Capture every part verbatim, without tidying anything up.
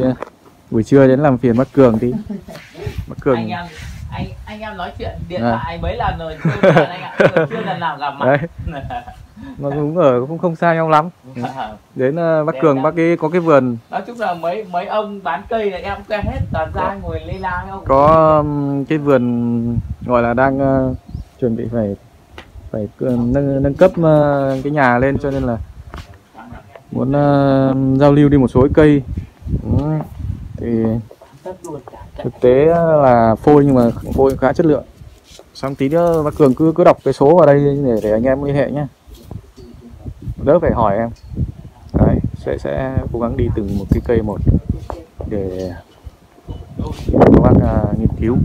nay buổi trưa đến làm phiền bác Cường đi. Bác Cường anh em, anh, anh em nói chuyện điện thoại mấy lần rồi, chưa lần anh ạ, chưa lần nào gặp mặt. Nó đúng ở cũng không xa nhau lắm. Đến bác để Cường em, bác ấy có cái vườn. Nói chung là mấy mấy ông bán cây này em quen hết, toàn ra ngồi lê la không. Có cái vườn gọi là đang uh, chuẩn bị phải phải nâng, nâng cấp uh, cái nhà lên, cho nên là muốn uh, giao lưu đi một số cây. Ừ. Thì thực tế là phôi nhưng mà phôi khá chất lượng. Xong tí nữa bác Cường cứ cứ đọc cái số vào đây để để anh em liên hệ nhé, đỡ phải hỏi em. Đấy, sẽ sẽ cố gắng đi từng một cái cây một để các bác à, nghiên cứu,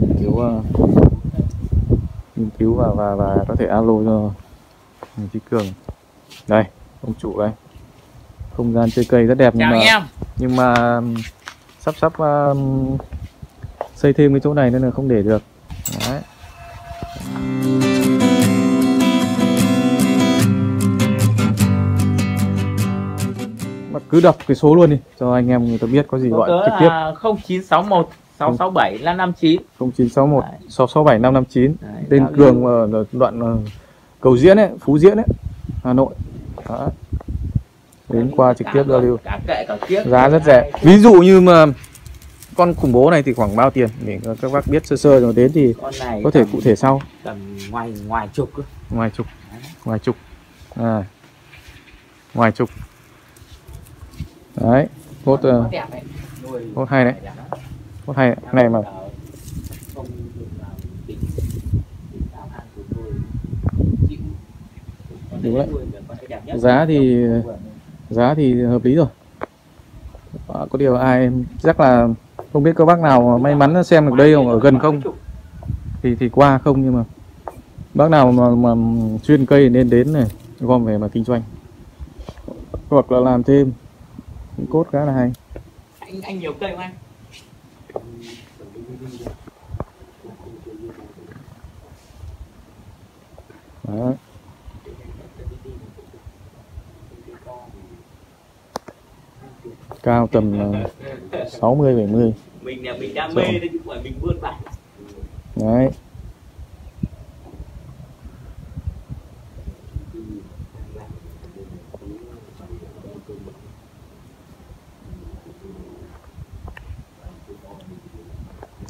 nghiên cứu, uh, nghiên cứu và và và có thể alo cho đồng chí Cường. Đây, ông chủ đây. Không gian chơi cây rất đẹp nhưng mà nhưng mà sắp sắp uh, xây thêm cái chỗ này nên là không để được. Đấy. Mà cứ đọc cái số luôn đi cho anh em người ta biết, có gì gọi trực tiếp. không chín sáu một sáu sáu bảy năm năm chín. không chín sáu một sáu sáu bảy năm năm chín. Tên Cường ở đoạn Cầu Diễn ấy, Phú Diễn ấy, Hà Nội. Đó. Đến qua trực tiếp giao lưu. Giá rất rẻ. Ví dụ như mà con khủng bố này thì khoảng bao tiền để các bác biết sơ sơ, rồi đến thì có thể cụ thể sau. Tầm ngoài ngoài chục. Ngoài chục. Ngoài chục. À. Ngoài chục. Đấy, cốt cốt hay đấy. Cốt hay đấy. Này mà đúng đấy. Giá thì giá thì hợp lý rồi. Có điều ai chắc là không biết các bác nào may mắn xem được đây không, ở gần không thì thì qua không, nhưng mà bác nào mà, mà chuyên cây nên đến này gom về mà kinh doanh hoặc là làm thêm. Cốt khá là hay. Anh anh nhiều cây không anh? Đấy. Cao tầm sáu mươi bảy mươi. Mình là mình đam mê đấy chứ không phải mình vươn bản. Đấy.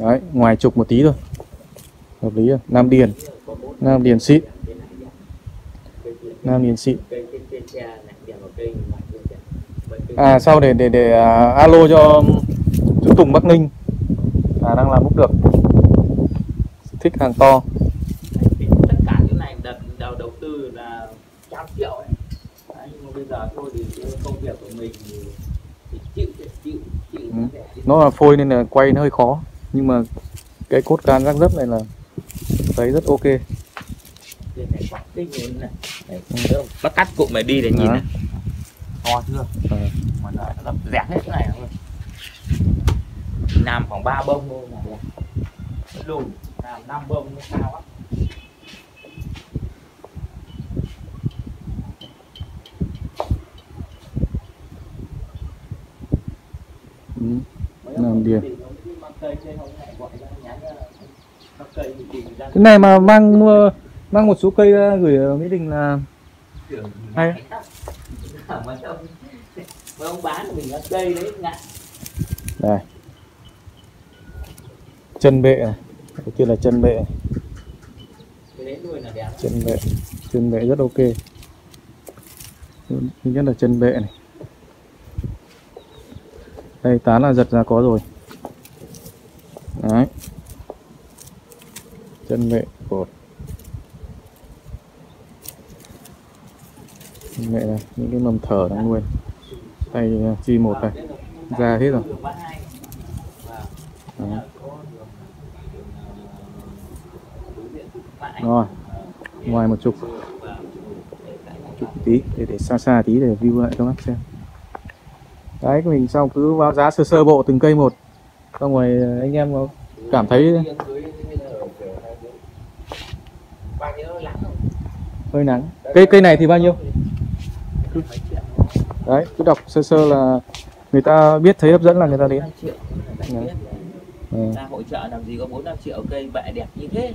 Đấy, ngoài chục một tí thôi. Hợp lý rồi. Nam Điền. Nam Điền xịn. Nam Điền xịn. À, sau để để để uh, alo cho chú Tùng Bắc Ninh, à, đang làm múc được, thích hàng to. Tất cả những này đợt đầu đầu tư là một trăm triệu ấy. Đấy, nhưng mà bây giờ thôi thì công việc của mình thì chịu thì chịu chịu. Ừ. Nó là phôi nên là quay nó hơi khó, nhưng mà cái cốt can rắc rớp này là thấy rất ok. Cái này bắt cái nhìn này, này. Ừ. Bắt cắt cụm này đi để nhìn. À. Này. To chưa? Ừ. Mà nó lấp dẹp hết cái này thôi. Làm khoảng ba bông thôi mà. Lùn, làm năm bông nó cao lắm. Ừ. Làm điền. Cái này mà mang mang một số cây ra gửi ở Mỹ Đình là hay. Mấy ông, mấy ông bán mình nó cây đấy ngạn. Đây. Chân bệ này. Cái kia là chân bệ. Cái đấy nuôi là đẹp. Chân bệ. Chân bệ rất ok. Thứ nhất là chân bệ này. Đây tán là giật ra có rồi. Đấy. Chân bệ cột. Mẹ này, những cái mầm thở đang nuôi. Tay chi một này. Ra hết rồi. Đó. Rồi. Ngoài một chục. Chục tí để để xa xa tí để view lại cho bác xem. Đấy, mình xong cứ báo giá sơ sơ bộ từng cây một. Xong rồi anh em có cảm thấy hơi nắng. Cây cây này thì bao nhiêu? Đấy, cứ đọc sơ sơ là người ta biết thấy hấp dẫn là người ta đến. Người ta hỗ trợ làm gì có bốn năm triệu cây bệ đẹp như thế.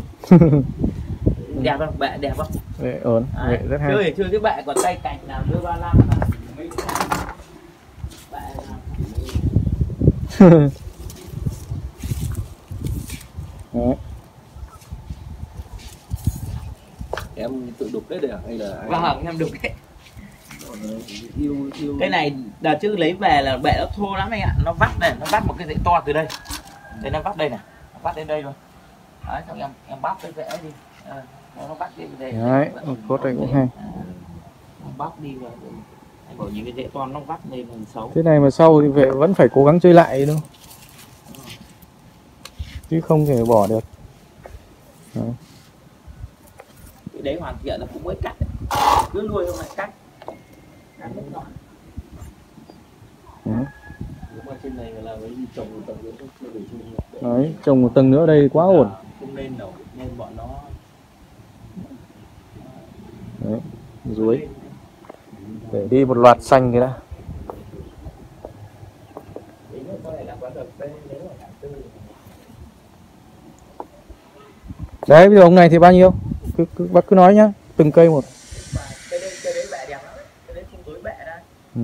Đẹp không? Bệ đẹp không? Bệ ổn, bệ rất hay. Chơi chơi cái bệ còn tay cạnh nào đưa ba năm là mấy bệ. Em tự đục đấy được hay là vâng, em đục đấy. Yêu, yêu. Cái này đợt trước lấy về là bệ nó thô lắm anh ạ, nó vắt này, nó vắt một cái dãy to từ đây, đây nó vắt đây này, nó vắt đến đây luôn. Đấy, xong em em bóc cái rễ đi, à, nó vắt đi về. Đấy, cốt này cũng hay. Bóc đi rồi, anh bảo những cái rễ to nó vắt lên mình xấu. Thế này mà sau thì về vẫn phải cố gắng chơi lại đâu, chứ không thể bỏ được. Đấy. Cái đấy hoàn thiện là cũng mới cắt, cứ nuôi không phải cắt. Ăn đúng rồi. Đấy. Trên này là cái gì trồng một tầng nữa đấy, trồng một tầng nữa đây quá à, ổn. Không nên đâu, nên bọn nó đấy, dưới để đi một loạt xanh cái đó. Đấy, bây giờ ông này thì bao nhiêu? Cứ, cứ bác cứ nói nhá, từng cây một. Ừ.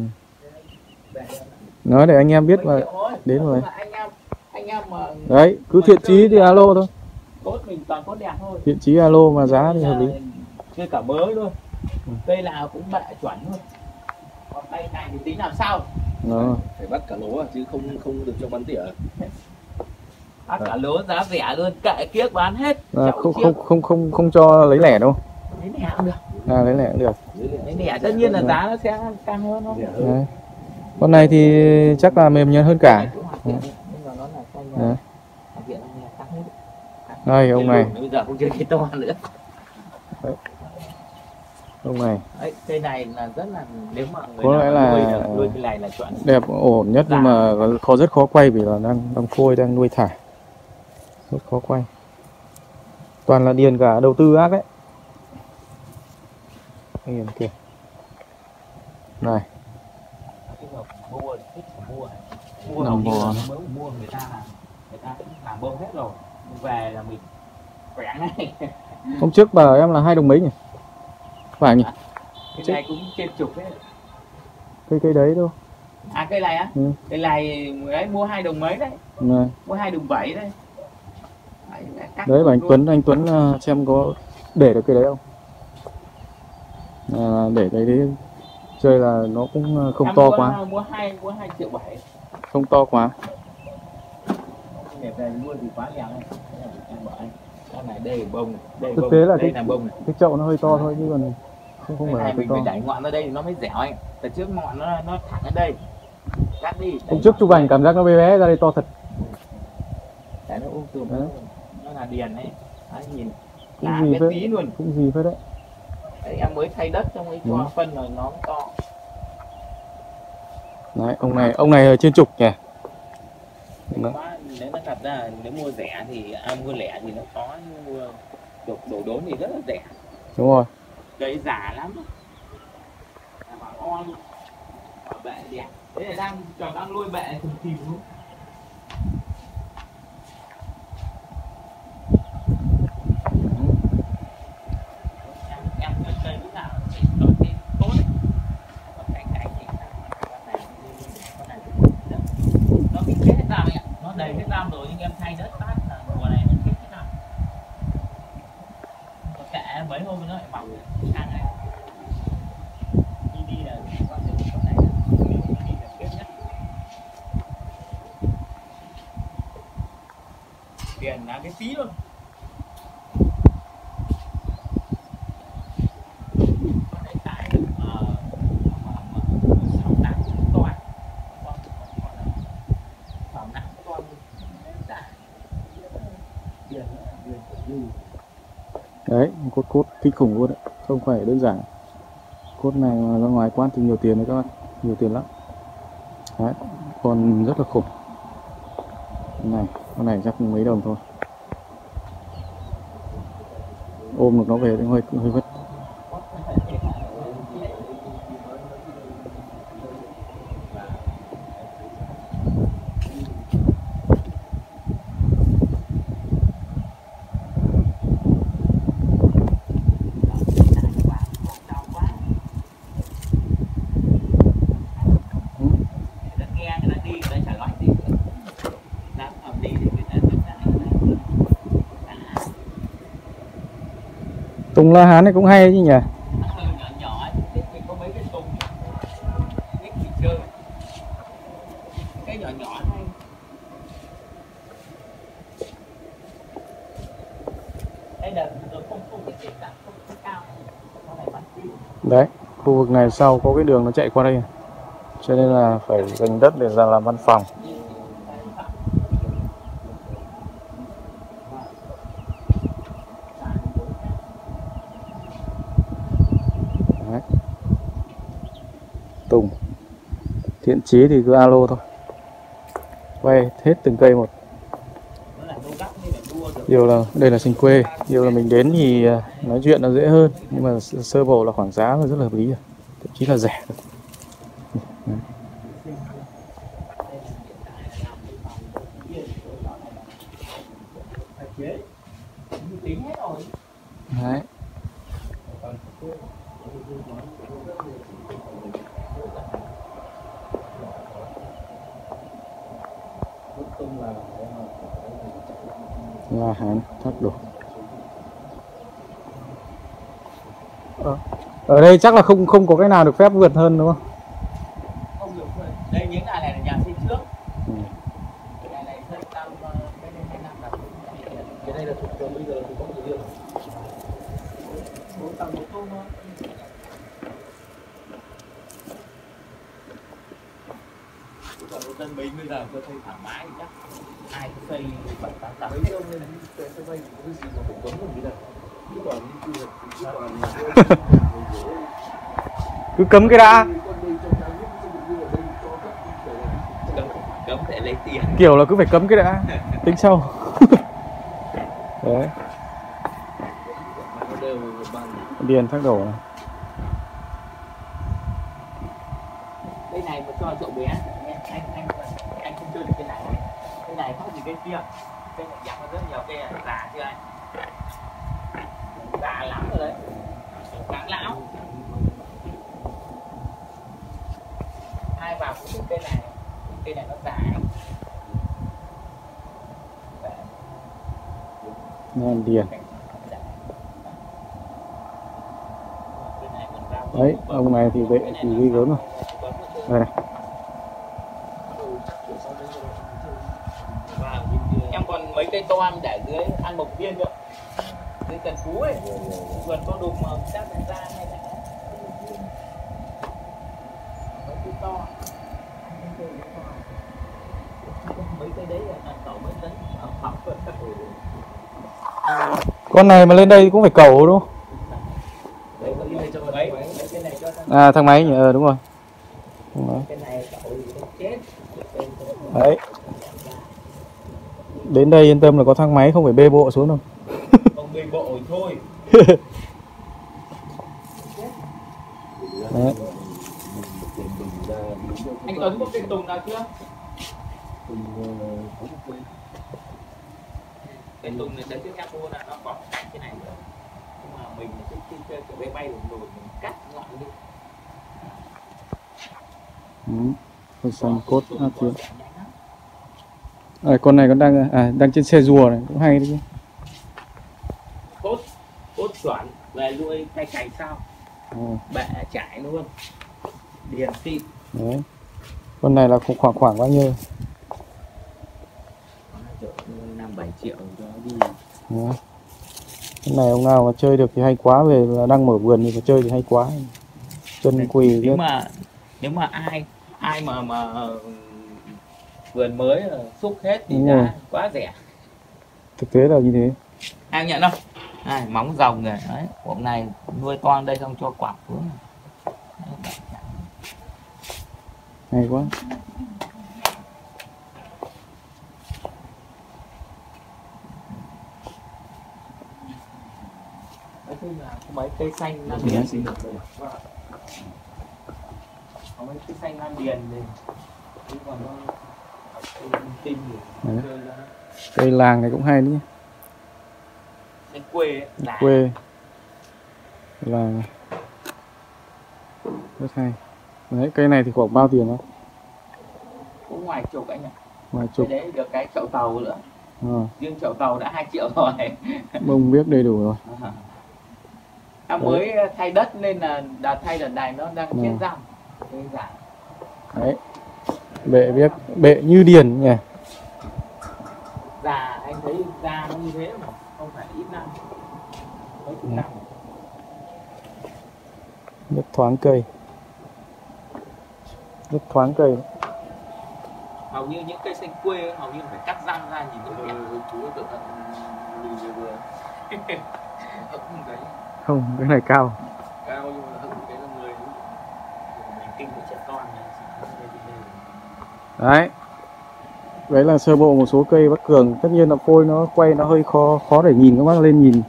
Nói để anh em biết mà đến rồi. Anh em, anh em mà... Đấy, cứ thiện chí thì alo thôi. Cốt mình toàn cốt đẹp thôi. Thiện chí alo mà giá thì hợp lý. Chơi cả mới luôn. Cây nào cũng bạ chuẩn luôn. Còn cây này thì tí nào sao? Đó. Phải bắt cả lố chứ không không được cho bán tỉa. Bắt cả lố giá rẻ luôn, kệ kiếc bán hết. À, không không không không không cho lấy lẻ đâu. Lấy lẻ cũng được. À, lấy lẻ cũng được. Lấy lẻ tất nhiên là giá nó sẽ tăng hơn không? Con này thì chắc là mềm nhắn hơn cả. Đây ông này. Bây giờ không chơi cái to nữa. Ông này. Cây này là rất là nếu mà người nào là nuôi cái này là chuẩn. Đẹp ổn nhất nhưng mà khó rất khó quay vì là đang đang phôi đang nuôi thả. Rất khó quay. Toàn là điền cả đầu tư ác đấy. Điền kìa. Này. Mua hồng mua mua người ta là người ta cũng làm bơm hết rồi về là mình khỏe ngay. Hôm trước bà em là hai đồng mấy nhỉ? Phải nhỉ? À, cái chết. Này cũng trên chục đấy. Cây cây đấy đâu? À cây này á? Ừ. Cây này đấy mua hai đồng mấy đấy? Này. Mua hai đồng bảy đấy. Đấy mà anh luôn. Tuấn anh Tuấn xem có để được cây đấy không? À, để cái đấy chơi là nó cũng không em to mua, quá. Mua hai mua hai triệu bảy. Không to quá. Thực tế là cái cái chậu nó hơi to thôi chứ còn không không phải là mình phải đẩy ngọn ra đây thì nó mới dẻo anh. Từ trước ngọn nó nó thẳng ở đây. Cắt đi. Hôm trước chụp ảnh cảm giác nó bé bé ra đây to thật. Đấy nó ôm tùm. Nó là điền đấy. Đấy nhìn. Là bé tí luôn. Cũng gì phết đấy. Đấy, em mới thay đất xong ấy cho ừ. Phân rồi nó to. Đấy, ông này ông này ở trên trục kìa. Nếu mà thật ra nếu mua rẻ thì à, mua lẻ thì nó khó, mua đổ, đổ đốn thì rất là rẻ. Đúng rồi. Cây giả lắm. Mà on. Mà bệ đẹp. Thế là đang còn đang nuôi bệ thì tìm luôn. Cái tí luôn. Đấy, cốt cốt kinh khủng luôn đấy, không phải đơn giản. Cốt này mà ra ngoài quán thì nhiều tiền đấy các bạn, nhiều tiền lắm. Đấy, còn rất là khủng. Này, con này chắc mấy đồng thôi. Ôm được nó về thì hơi hơi vất. Tùng la hán này cũng hay chứ nhỉ. Đấy, khu vực này sau có cái đường nó chạy qua đây, cho nên là phải dành đất để ra làm văn phòng. Đấy. Tùng thiện chí thì cứ alo thôi, quay hết từng cây một. Điều là đây là sinh quê, điều là mình đến thì nói chuyện nó dễ hơn, nhưng mà sơ bộ là khoảng giá là rất là hợp lý rồi, thậm chí là rẻ. Đấy. La hán thác đổ. Ờ, ở đây chắc là không không có cái nào được phép vượt hơn đúng không? Không được rồi. Đây những nhà này là nhà xây trước. Ừ. Cái này này xây năm cái này hai năm là cái này là thuộc trường bây giờ thì có nhiều điều. bốn tầng một tôm thôi. Còn dân mình bây giờ có thấy thoải mái chắc. Ai cũng xây bảy tám tầng. Mấy ông lên xây xây xây cái gì mà cũng cấm như thế này. Cứ còn như quy hoạch, cứ còn cứ cấm cái đã. Cấm, cấm để lấy tiền. Kiểu là cứ phải cấm cái đã. Tính sau. Đấy. Điền thác đổ này. Đây này mà cho cậu bé. Anh anh anh không chơi được cái này. Cái này khác gì cái kia. Cái này dặn rất nhiều cây già chưa anh? Già lắm rồi đấy. Già lão. Ai vào cũng thích cây này. Cây này nó già. Nam Điền. Đấy, ông này thì vậy thì ghi gớm rồi. Đây này. Em còn mấy cây tô ăn để dưới ăn mộc viên nữa. Dưới Cần Phú ấy, vườn tô đục mà chắc phải ra hay là mấy cây to. Mấy cây đấy là cẩu mấy tấn ở phòng vườn các đồ. Con này mà lên đây cũng phải cẩu đúng không? À thang máy nhỉ, ờ đúng rồi. Đúng rồi. Đấy. Đến đây yên tâm là có thang máy, không phải bê bộ xuống đâu. Không bê bộ thôi. Đấy. Anh Tuấn có tên Tùng nào chưa? Tên Tùng này đến cái capo là nó có cái thế này rồi. Nhưng mà mình thì khi chơi kiểu bay bay rồi mình cắt ngọn đi. Con xanh cốt à, chưa. À, con này con đang à, đang trên xe rùa này cũng hay đấy chứ. Cốt cốt chuẩn về nuôi cây cày sao? Ừ. Bẹ trải luôn. Điền tin. Đấy. Con này là cũng khoảng khoảng bao nhiêu? năm bảy triệu cho đi. Đấy. Cái này ông nào mà chơi được thì hay quá, về là đang mở vườn thì phải chơi thì hay quá. Chân quỳ. Nếu mà nếu mà ai ai mà mà vườn mới xúc hết thì đúng giá rồi. Quá rẻ. Thực tế là như thế. Ai nhận không? Ai móng rồng rồi đấy, hôm nay nuôi toang đây xong cho quả xuống. Hay quá. Nói chung là mấy cây xanh Nam Điền xin được rồi. Có mấy cây xanh Nam Điền thì chứ còn nó cây làng này cũng hay đấy nhé. Cây quê ấy, quê làng rất hay. Đấy, cây này thì khoảng bao tiền không? Cũng ngoài chục anh ạ. Ngoài chục. Đấy được cái chậu tàu nữa. À. Riêng chậu tàu đã hai triệu rồi. Bông biết đầy đủ rồi. À. Em mới thay đất nên là đã thay đợt này nó đang chết răm. Đấy. Bệ biết bệ như điền nhỉ. Già anh thấy già nó như thế mà không phải ít năm. Mấy chục năm. Rất thoáng cây. Rất thoáng cây. Hầu như những cây xanh quê hầu như phải cắt răng ra nhìn thấy ừ, chú nó cẩn thận lùi vừa. Không đấy. Không, cái này cao. Cao nhưng mà hứng cái là người mình kinh của trẻ con này. Đấy. Đấy là sơ bộ một số cây Bắc Cường. Tất nhiên là phôi nó quay nó hơi khó khó để nhìn, các bác lên nhìn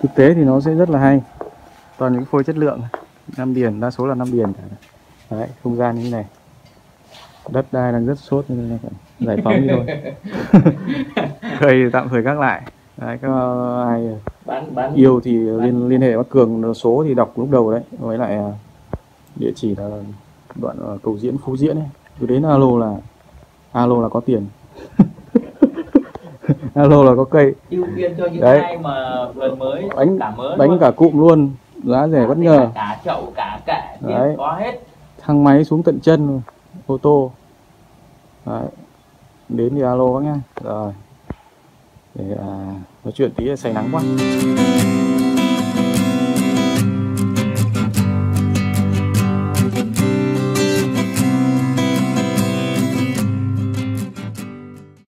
thực tế thì nó sẽ rất là hay. Toàn những phôi chất lượng. Nam Điền, đa số là Nam Điền cả. Đấy, không gian như thế này. Đất đai đang rất sốt nên là giải phóng đi thôi. Cây tạm thời gác lại. Đấy, các ai bán, bán, yêu thì bán. liên liên hệ Bắc Cường, số thì đọc lúc đầu đấy, với lại địa chỉ là đoạn Cầu Diễn, Phú Diễn ấy. Cứ đến alo là alo là có tiền. Alo là có cây. Ưu tiên cho những ai mà vừa mới bánh cả mới bánh luôn. Cả cụm luôn, giá rẻ bất ngờ. Cả chậu cả kệ có hết. Thang máy xuống tận chân ô tô. Đấy. Đến thì alo bác nhá. Rồi. Để à, nói chuyện tí là say nắng quá.